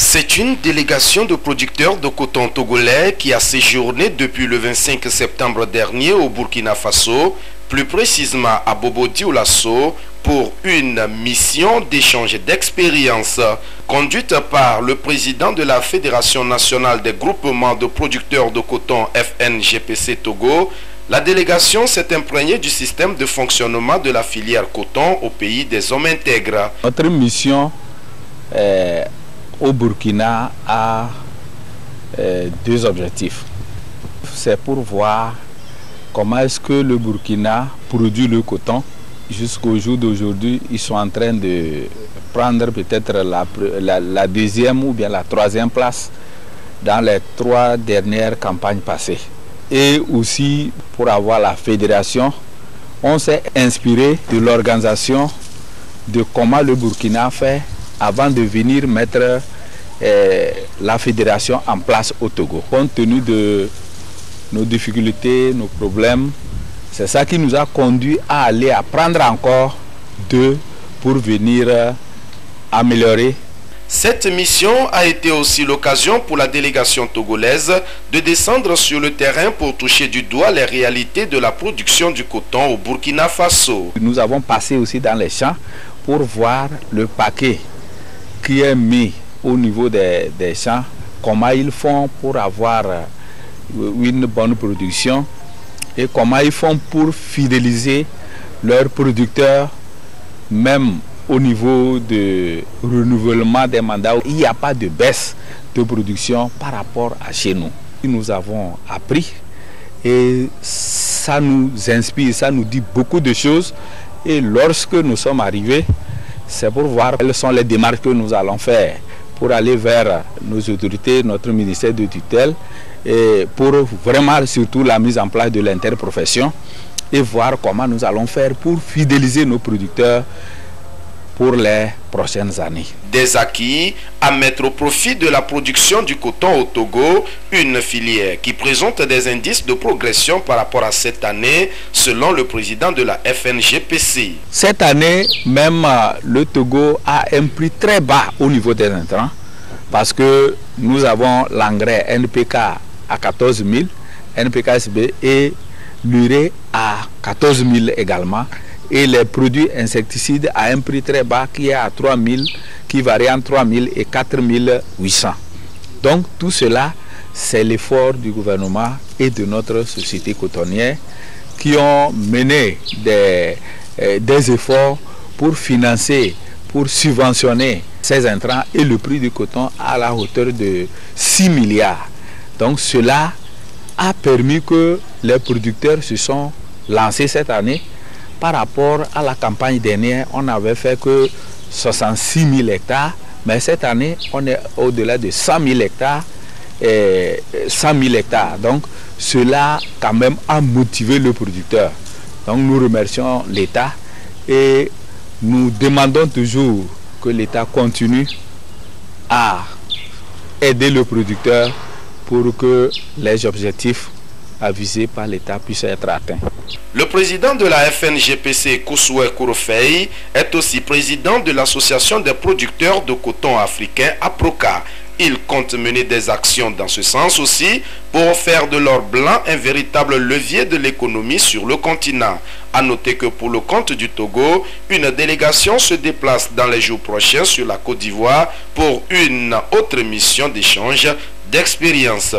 C'est une délégation de producteurs de coton togolais qui a séjourné depuis le 25 septembre dernier au Burkina Faso, plus précisément à Bobo-Dioulasso, pour une mission d'échange d'expérience conduite par le président de la Fédération nationale des groupements de producteurs de coton FNGPC Togo. La délégation s'est imprégnée du système de fonctionnement de la filière coton au pays des hommes intègres. Notre mission au Burkina a deux objectifs. C'est pour voir comment est-ce que le Burkina produit le coton. Jusqu'au jour d'aujourd'hui, ils sont en train de prendre peut-être la deuxième ou bien la troisième place dans les trois dernières campagnes passées. Et aussi, pour avoir la fédération, on s'est inspiré de l'organisation, de comment le Burkina fait avant de venir mettre la fédération en place au Togo. Compte tenu de nos difficultés, nos problèmes, c'est ça qui nous a conduit à aller apprendre encore d'eux pour venir améliorer. Cette mission a été aussi l'occasion pour la délégation togolaise de descendre sur le terrain pour toucher du doigt les réalités de la production du coton au Burkina Faso. Nous avons passé aussi dans les champs pour voir le paquet qui est mis au niveau des champs, comment ils font pour avoir une bonne production et comment ils font pour fidéliser leurs producteurs, même au niveau de renouvellement des mandats. Il n'y a pas de baisse de production par rapport à chez nous. Nous avons appris et ça nous inspire, ça nous dit beaucoup de choses. Et lorsque nous sommes arrivés, c'est pour voir quelles sont les démarches que nous allons faire pour aller vers nos autorités, notre ministère de tutelle, et pour vraiment surtout la mise en place de l'interprofession et voir comment nous allons faire pour fidéliser nos producteurs pour les prochaines années. Des acquis à mettre au profit de la production du coton au Togo, une filière qui présente des indices de progression par rapport à cette année, selon le président de la FNGPC. Cette année, même le Togo a un prix très bas au niveau des intrants, parce que nous avons l'engrais NPK à 14 000, NPKSB et l'urée à 14 000 également, et les produits insecticides à un prix très bas qui est à 3 000, qui varie entre 3 000 et 4 800. Donc tout cela, c'est l'effort du gouvernement et de notre société cotonnière qui ont mené des efforts pour financer, pour subventionner ces intrants et le prix du coton à la hauteur de 6 milliards. Donc cela a permis que les producteurs se sont lancés cette année. Par rapport à la campagne dernière, on n'avait fait que 66 000 hectares, mais cette année, on est au-delà de 100 000 hectares. Donc, cela, quand même, a motivé le producteur. Donc, nous remercions l'État et nous demandons toujours que l'État continue à aider le producteur pour que les objectifs avisés par l'État puissent être atteints. Le président de la FNGPC, Koussoué Kourofei, est aussi président de l'association des producteurs de coton africain APROCA. Il compte mener des actions dans ce sens aussi pour faire de l'or blanc un véritable levier de l'économie sur le continent. A noter que pour le compte du Togo, une délégation se déplace dans les jours prochains sur la Côte d'Ivoire pour une autre mission d'échange d'expérience.